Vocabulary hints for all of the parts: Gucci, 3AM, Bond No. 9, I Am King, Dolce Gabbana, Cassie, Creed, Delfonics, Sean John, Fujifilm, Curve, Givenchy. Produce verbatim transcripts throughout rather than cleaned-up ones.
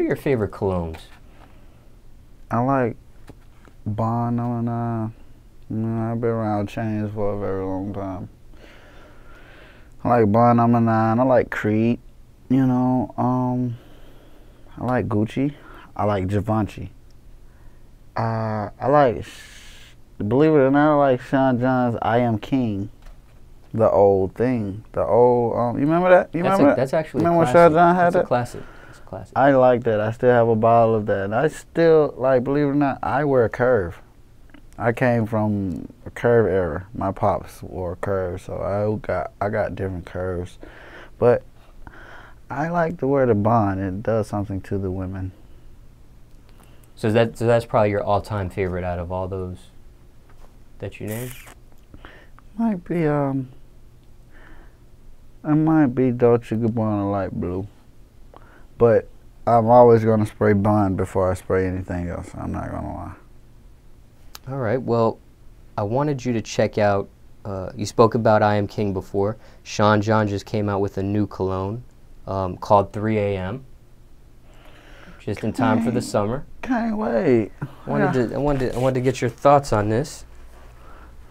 what are your favorite colognes? I like Bond No. nine. I've been around chains for a very long time. I like Bond No. nine. I like Creed. You know, um, I like Gucci. I like Givenchy. Uh, I like, believe it or not, I like Sean John's I Am King. The old thing. The old, um, you remember that? You that's remember a, that's actually remember when Sean John had that's it? A classic. It's a classic. I like that. I still have a bottle of that. And I still, like, believe it or not, I wear a curve. I came from a curve era. My pops wore curves, so I got I got different curves. But I like to wear the Bond. It does something to the women. So that so that's probably your all-time favorite out of all those that you named? Might be um it might be Dolce Gabbana Light Blue. But I'm always gonna spray Bond before I spray anything else. I'm not gonna lie. All right, well, I wanted you to check out, uh, you spoke about I Am King before. Sean John just came out with a new cologne um, called three A M, just in time for the summer. Can't wait. I wanted, yeah. to, I, wanted to, I wanted to get your thoughts on this.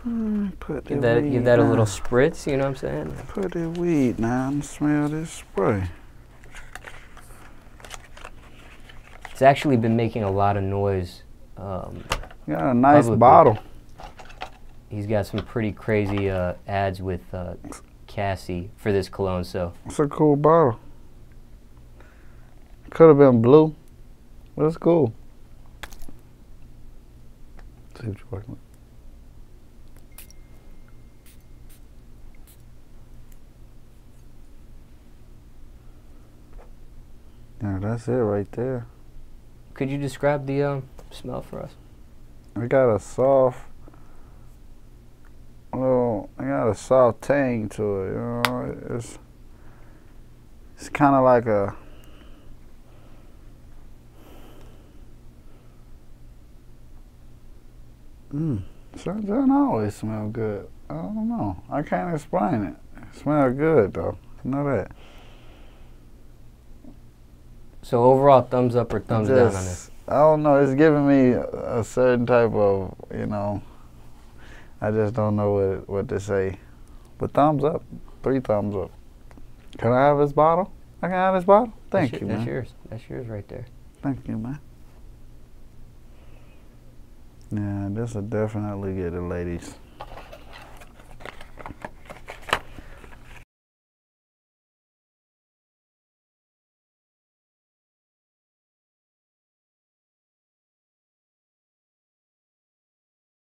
Mm, put give, that, give that a little spritz, you know what I'm saying? Put the weed now and smell this spray. It's actually been making a lot of noise. Um, Got a nice publicly. bottle. He's got some pretty crazy uh, ads with uh, Cassie for this cologne. So it's a cool bottle. Could have been blue, but it's cool. Let's see what you're working with. Yeah, that's it right there. Could you describe the uh, smell for us? I got a soft little, I got a soft tang to it, you know, it's, it's kind of like a, mmm, Sean John always smell good, I don't know, I can't explain it, it smells good though, I know that. So overall, thumbs up or thumbs Just, down on this? I don't know, it's giving me a certain type of, you know, I just don't know what what to say. But thumbs up, three thumbs up. Can I have this bottle? I can have this bottle? Thank that's you, your, man. That's yours, that's yours right there. Thank you, man. Yeah, this will definitely get the ladies.